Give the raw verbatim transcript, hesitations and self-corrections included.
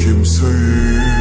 kimseyi.